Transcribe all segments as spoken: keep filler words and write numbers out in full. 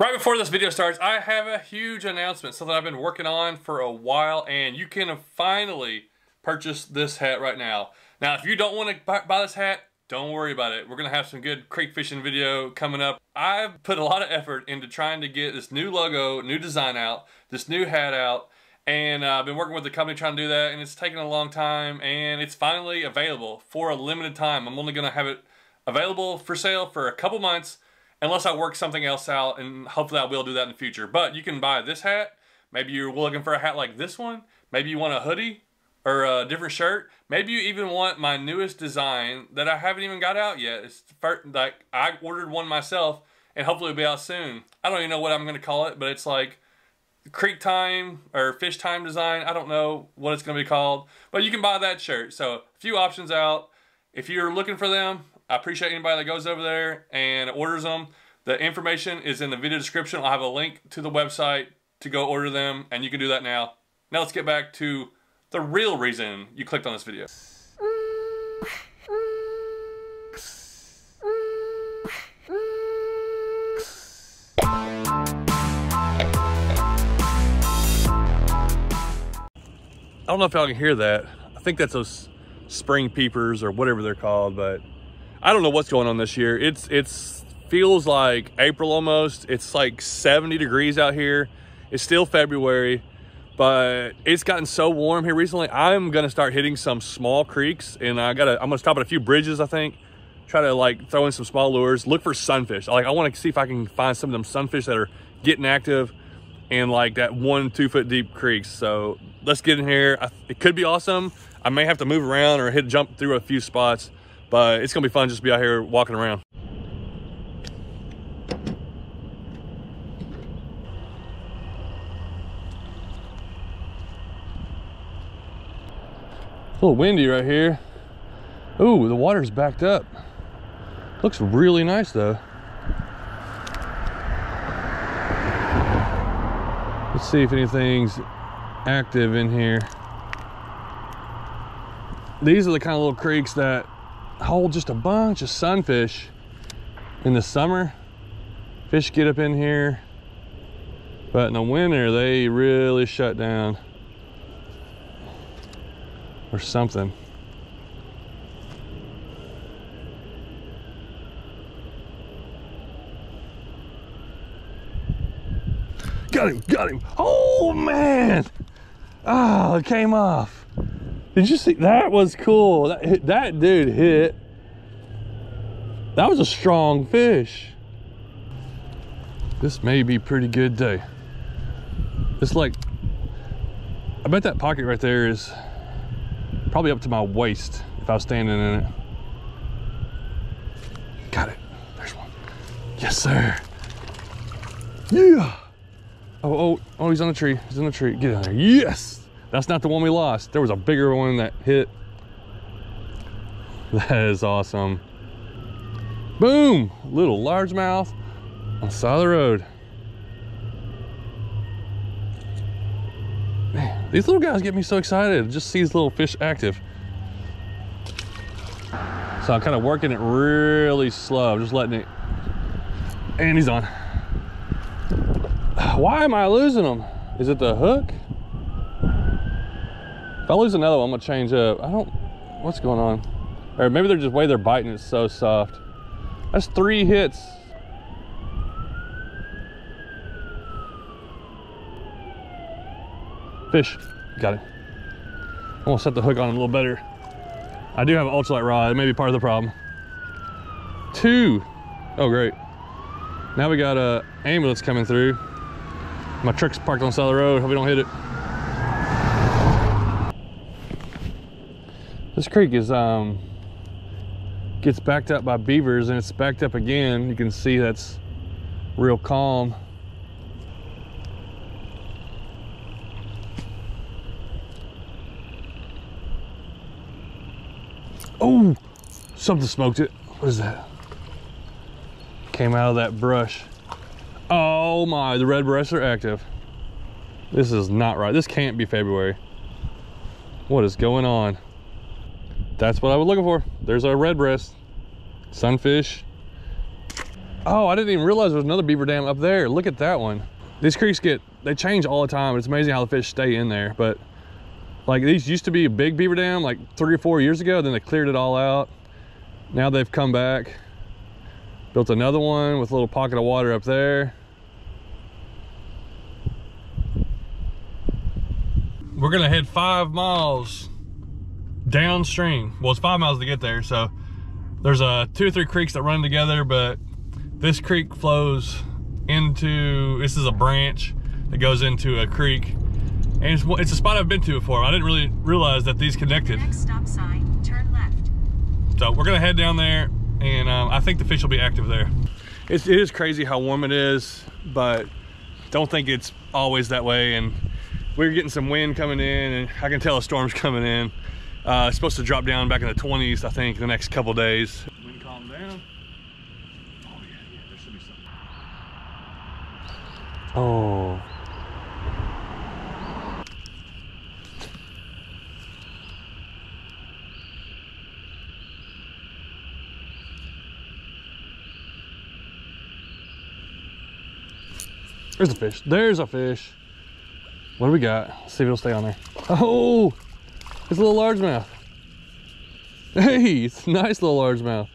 Right before this video starts, I have a huge announcement, something I've been working on for a while, and you can finally purchase this hat right now. Now, if you don't want to buy this hat, don't worry about it. We're going to have some good crate fishing video coming up. I've put a lot of effort into trying to get this new logo, new design out, this new hat out, and uh, I've been working with the company trying to do that, and it's taken a long time, and it's finally available for a limited time. I'm only going to have it available for sale for a couple months, unless I work something else out, and hopefully I will do that in the future. But you can buy this hat. Maybe you're looking for a hat like this one. Maybe you want a hoodie or a different shirt. Maybe you even want my newest design that I haven't even got out yet. It's first, like I ordered one myself, and hopefully it'll be out soon. I don't even know what I'm gonna call it, but it's like Creek Time or Fish Time design. I don't know what it's gonna be called, but you can buy that shirt. So a few options out. If you're looking for them, I appreciate anybody that goes over there and orders them. The information is in the video description. I'll have a link to the website to go order them, and you can do that now. Now let's get back to the real reason you clicked on this video. I don't know if y'all can hear that. I think that's those spring peepers or whatever they're called, but I don't know what's going on this year. It's it's feels like April almost. It's like seventy degrees out here. It's still February, but it's gotten so warm here recently. I'm gonna start hitting some small creeks, and I gotta I'm gonna stop at a few bridges, I think. Try to like throw in some small lures. Look for sunfish. Like I want to see if I can find some of them sunfish that are getting active in like that one two foot deep creeks. So let's get in here. I, it could be awesome. I may have to move around or hit jump through a few spots. But it's gonna be fun just to be out here walking around. A little windy right here. Ooh, the water's backed up. Looks really nice though. Let's see if anything's active in here. These are the kind of little creeks that hold just a bunch of sunfish in the summer. Fish get up in here, but in the winter they really shut down or something. Got him, got him. Oh man, oh, it came off. Did you see? That was cool. That, that dude hit. That was a strong fish. This may be a pretty good day. It's like, I bet that pocket right there is probably up to my waist if I was standing in it. Got it. There's one. Yes, sir. Yeah. Oh, oh, oh, he's on the tree. He's on the tree. Get out of there. Yes. That's not the one we lost. There was a bigger one that hit. That is awesome. Boom! Little largemouth on the side of the road. Man, these little guys get me so excited. Just see these little fish active. So I'm kind of working it really slow, just letting it. And he's on. Why am I losing them? Is it the hook? If I lose another one, I'm gonna change up. I don't, what's going on? Or maybe they're just way they're biting, it's so soft. That's three hits. Fish, got it. I'm gonna set the hook on it a little better. I do have an ultralight rod, it may be part of the problem. Two. Oh great. Now we got a ambulance coming through. My truck's parked on the side of the road, hope we don't hit it. This creek is um gets backed up by beavers, and it's backed up again. You can see that's real calm. Oh, something smoked it. What is that? Came out of that brush. Oh my, the red breasts are active. This is not right. This can't be February. What is going on? That's what I was looking for. There's our redbreast sunfish. Oh, I didn't even realize there was another beaver dam up there. Look at that one. These creeks get, they change all the time. It's amazing how the fish stay in there. But like these used to be a big beaver dam like three or four years ago. Then they cleared it all out. Now they've come back, built another one with a little pocket of water up there. We're gonna head five miles downstream. Well, it's five miles to get there. So there's uh, two or three creeks that run together, but this creek flows into, this is a branch that goes into a creek. And it's, it's a spot I've been to before. I didn't really realize that these connected. The next stop sign, turn left. So we're gonna head down there, and um, I think the fish will be active there. It's, it is crazy how warm it is, but don't think it's always that way. And we're getting some wind coming in, and I can tell a storm's coming in. Uh, it's supposed to drop down back in the twenties, I think, in the next couple days. Wind calm down. Oh, yeah, yeah, there should be something. Oh. There's a fish. There's a fish. What do we got? Let's see if it'll stay on there. Oh, it's a little largemouth. Hey, it's a nice little largemouth.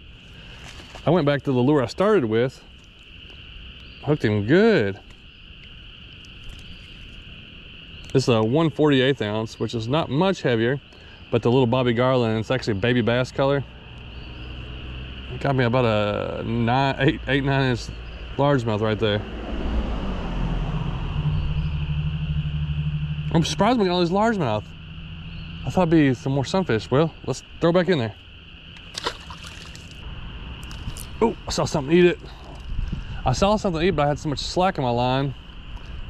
I went back to the lure I started with. Hooked him good. This is a one forty-eighth ounce, which is not much heavier, but the little Bobby Garland, it's actually baby bass color. It got me about a nine, eight, eight, nine inch largemouth right there. I'm surprised we got all these largemouth. I thought it'd be some more sunfish. Well, let's throw back in there. Oh, I saw something eat it. I saw something eat, but I had so much slack in my line,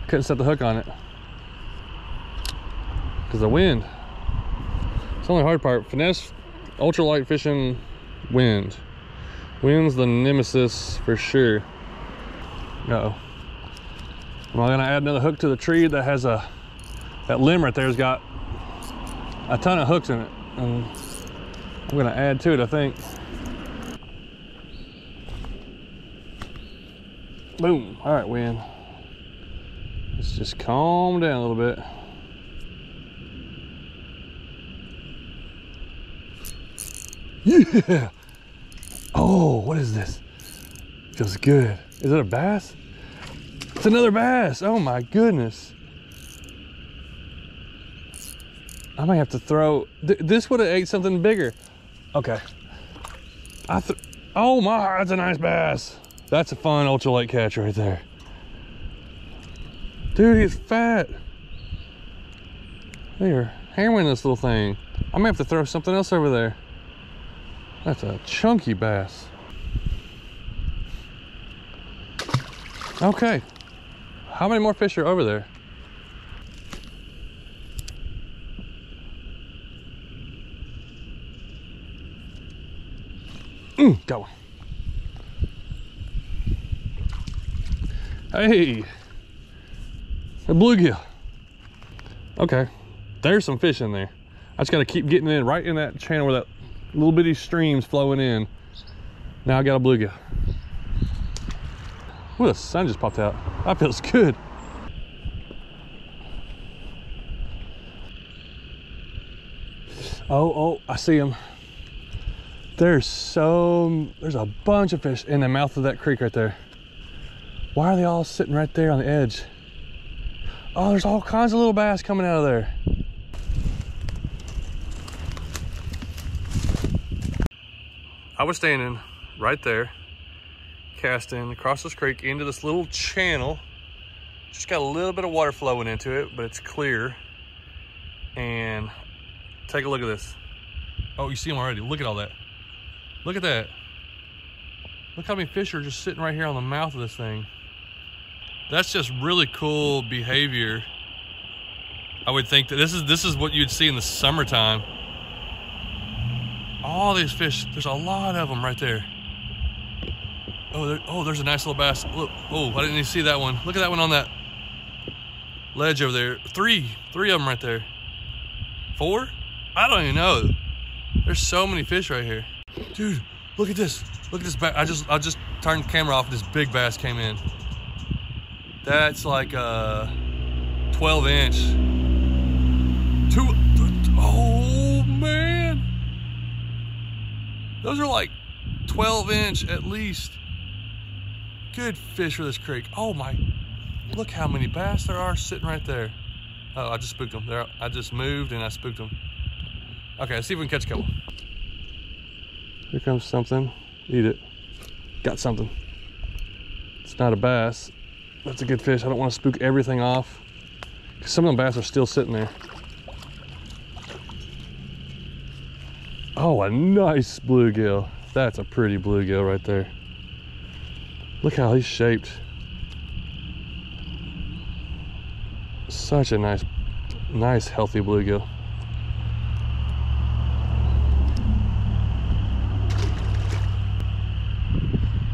I couldn't set the hook on it. Because the wind. It's the only hard part. Finesse, ultralight fishing, wind. Wind's the nemesis for sure. Uh-oh. Am I gonna add another hook to the tree that has a, that limb right there's got a ton of hooks in it, and I'm gonna add to it, I think. Boom. All right, wind. Let's just calm down a little bit. Yeah. Oh, what is this? Feels good. Is it a bass? It's another bass. Oh my goodness. I might have to throw, th this would have ate something bigger. Okay. I th oh my, that's a nice bass. That's a fun ultralight catch right there. Dude, he's fat. They are hammering this little thing. I might have to throw something else over there. That's a chunky bass. Okay. How many more fish are over there? Mm, got one. Hey, a bluegill. Okay, there's some fish in there. I just got to keep getting in right in that channel where that little bitty stream's flowing in. Now I got a bluegill. Ooh, the sun just popped out. That feels good. Oh, oh, I see him. There's so, there's a bunch of fish in the mouth of that creek right there. Why are they all sitting right there on the edge? Oh, there's all kinds of little bass coming out of there. I was standing right there, casting across this creek into this little channel. Just got a little bit of water flowing into it, but it's clear. And take a look at this. Oh, you see them already. Look at all that. Look at that. Look how many fish are just sitting right here on the mouth of this thing. That's just really cool behavior. I would think that this is this is what you'd see in the summertime. All these fish, there's a lot of them right there. Oh, there, oh, there's a nice little bass. Look, oh, I didn't even see that one. Look at that one on that ledge over there. Three, three of them right there. Four? I don't even know. There's so many fish right here. Dude, look at this. Look at this bass. I just I just turned the camera off and this big bass came in. That's like a twelve inch. Two, oh man. Those are like twelve inch at least. Good fish for this creek. Oh my, look how many bass there are sitting right there. Oh, I just spooked them. They're, I just moved and I spooked them. Okay, let's see if we can catch a couple. Here comes something. Eat it. Got something. It's not a bass. That's a good fish. I don't want to spook everything off, because some of them bass are still sitting there. Oh, a nice bluegill. That's a pretty bluegill right there. Look how he's shaped. Such a nice, nice healthy bluegill.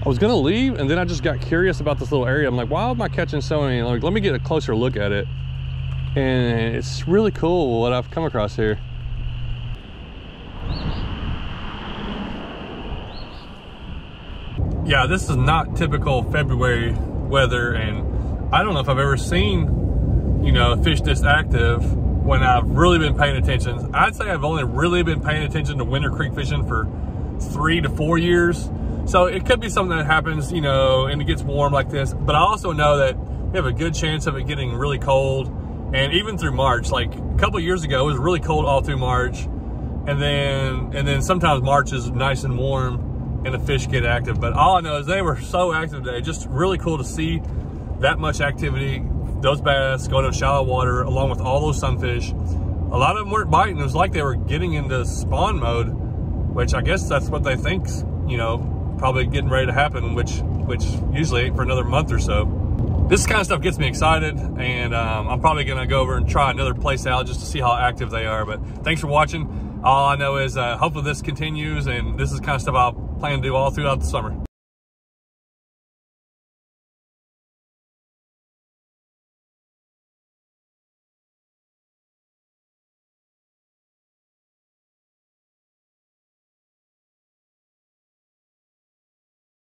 I was gonna leave and then I just got curious about this little area. I'm like, why am I catching so many? Like, let me get a closer look at it. And it's really cool what I've come across here. Yeah, this is not typical February weather, and I don't know if I've ever seen, you know, fish this active when I've really been paying attention. I'd say I've only really been paying attention to winter creek fishing for three to four years. So it could be something that happens, you know, and it gets warm like this. But I also know that we have a good chance of it getting really cold. And even through March, like a couple of years ago, it was really cold all through March. And then, and then sometimes March is nice and warm and the fish get active. But all I know is they were so active today. Just really cool to see that much activity. Those bass going to shallow water along with all those sunfish. A lot of them weren't biting. It was like they were getting into spawn mode, which I guess that's what they think, you know, probably getting ready to happen, which which usually ain't for another month or so. This kind of stuff gets me excited, and um, I'm probably gonna go over and try another place out just to see how active they are. But thanks for watching. All I know is uh, hopefully this continues, and this is the kind of stuff I'll plan to do all throughout the summer.